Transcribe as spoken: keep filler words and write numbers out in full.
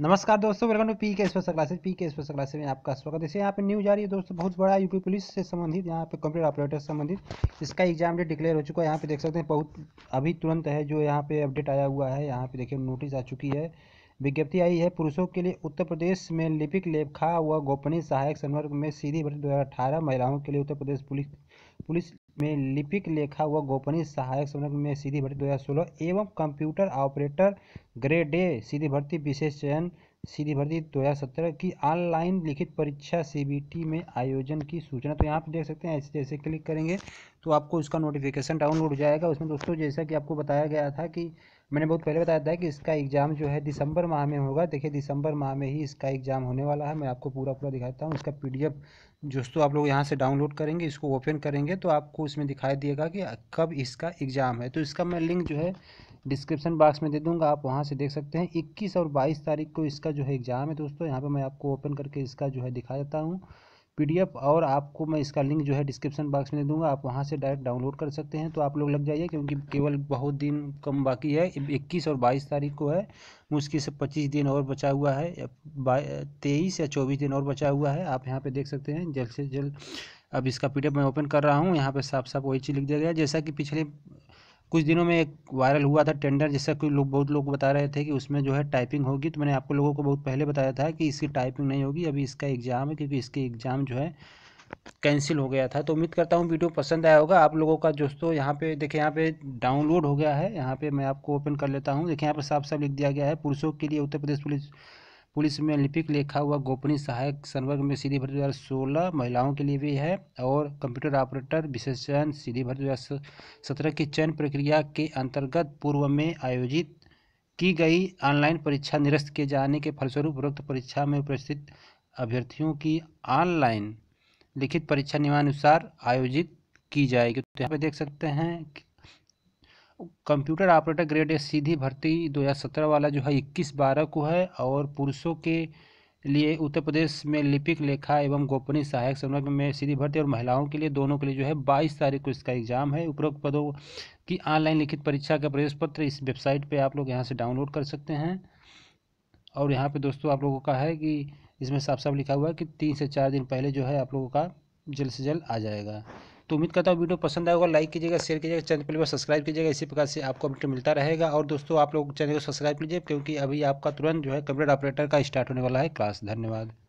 नमस्कार दोस्तों, welcome to P K special classes. P K special classes में आपका स्वागत है। जैसे यहाँ पे न्यूज आ रही है दोस्तों, बहुत बड़ा यूपी पुलिस से संबंधित, यहाँ पे कंप्यूटर ऑपरेटर से संबंधित इसका एग्जाम डेट डिक्लेयर हो चुका है। यहाँ पे देख सकते हैं, बहुत अभी तुरंत है जो यहाँ पे अपडेट आया हुआ है। यहाँ पे देखिए नोटिस आ चुकी है, विज्ञप्ति आई है। पुरुषों के लिए उत्तर प्रदेश में लिपिक लेखा व गोपनीय सहायक संवर्ग में सीधी भर्ती दो हज़ार अठारह, महिलाओं के लिए उत्तर प्रदेश पुलिस पुलिस में लिपिक लेखा व गोपनीय सहायक संवर्ग में सीधी भर्ती दो हज़ार सोलह एवं कंप्यूटर ऑपरेटर ग्रेड ए सीधी भर्ती विशेष चयन सीधी भर्ती दो हज़ार सत्रह की ऑनलाइन लिखित परीक्षा सीबीटी में आयोजन की सूचना। तो यहाँ पे देख सकते हैं, ऐसे जैसे क्लिक करेंगे तो आपको उसका नोटिफिकेशन डाउनलोड हो जाएगा। उसमें दोस्तों जैसा कि आपको बताया गया था, कि मैंने बहुत पहले बताया था कि इसका एग्ज़ाम जो है दिसंबर माह में होगा। देखिए दिसंबर माह में ही इसका एग्ज़ाम होने वाला है। मैं आपको पूरा पूरा दिखाता हूँ। इसका पीडीएफ दोस्तों आप लोग यहाँ से डाउनलोड करेंगे, इसको ओपन करेंगे तो आपको उसमें दिखाई देगा कि कब इसका एग्ज़ाम है। तो इसका मैं लिंक जो है डिस्क्रिप्शन बॉक्स में दे दूंगा, आप वहां से देख सकते हैं। इक्कीस और बाईस तारीख को इसका जो है एग्ज़ाम है दोस्तों। यहां पे मैं आपको ओपन करके इसका जो है दिखा देता हूं पीडीएफ, और आपको मैं इसका लिंक जो है डिस्क्रिप्शन बॉक्स में दे दूंगा, आप वहां से डायरेक्ट डाउनलोड कर सकते हैं। तो आप लोग लग जाइए, क्योंकि केवल बहुत दिन कम बाकी है। इक्कीस और बाईस तारीख को है, मुश्किल से पच्चीस दिन और बचा हुआ है, तेईस या चौबीस दिन और बचा हुआ है। आप यहाँ पर देख सकते हैं, जल्द से जल्द। अब इसका पीडीएफ मैं ओपन कर रहा हूँ, यहाँ पर साफ साफ वही चीज़ लिख दिया गया, जैसा कि पिछले कुछ दिनों में एक वायरल हुआ था टेंडर, जैसा कि लोग बहुत लोग बता रहे थे कि उसमें जो है टाइपिंग होगी। तो मैंने आपको लोगों को बहुत पहले बताया था कि इसकी टाइपिंग नहीं होगी। अभी इसका एग्ज़ाम है, क्योंकि इसके एग्ज़ाम जो है कैंसिल हो गया था। तो उम्मीद करता हूँ वीडियो पसंद आया होगा आप लोगों का दोस्तों। यहाँ पे देखिए, यहाँ पे डाउनलोड हो गया है। यहाँ पर मैं आपको ओपन कर लेता हूँ। देखिए यहाँ पर साफ साफ लिख दिया गया है, पुरुषों के लिए उत्तर प्रदेश पुलिस पुलिस में लिपिक लेखा हुआ गोपनीय सहायक संवर्ग में सीधी भर्ती दो हज़ार सोलह, महिलाओं के लिए भी है, और कंप्यूटर ऑपरेटर विशेष चयन सीधी भर्ती दो हज़ार सत्रह की चयन प्रक्रिया के अंतर्गत पूर्व में आयोजित की गई ऑनलाइन परीक्षा निरस्त किए जाने के फलस्वरूप उक्त परीक्षा में उपस्थित अभ्यर्थियों की ऑनलाइन लिखित परीक्षा नियमानुसार आयोजित की जाएगी। तो यहाँ पर देख सकते हैं, कंप्यूटर ऑपरेटर ग्रेड ए सीधी भर्ती दो हज़ार सत्रह वाला जो है इक्कीस बारह को है, और पुरुषों के लिए उत्तर प्रदेश में लिपिक लेखा एवं गोपनीय सहायक संवर्ग में सीधी भर्ती, और महिलाओं के लिए दोनों के लिए जो है बाईस तारीख को इसका एग्ज़ाम है। उपरोक्त पदों की ऑनलाइन लिखित परीक्षा का प्रवेश पत्र इस वेबसाइट पे आप लोग यहाँ से डाउनलोड कर सकते हैं। और यहाँ पर दोस्तों आप लोगों का है कि इसमें साफ साफ लिखा हुआ है कि तीन से चार दिन पहले जो है आप लोगों का जल्द से जल्द आ जाएगा। तो उम्मीद करता हूँ वीडियो पसंद आएगा। लाइक कीजिएगा, शेयर कीजिएगा, चैनल पर सब्सक्राइब कीजिएगा। इसी प्रकार से आपको अपडेट मिलता रहेगा। और दोस्तों आप लोग चैनल को सब्सक्राइब कीजिए, क्योंकि अभी आपका तुरंत जो है कंप्यूटर ऑपरेटर का स्टार्ट होने वाला है क्लास। धन्यवाद।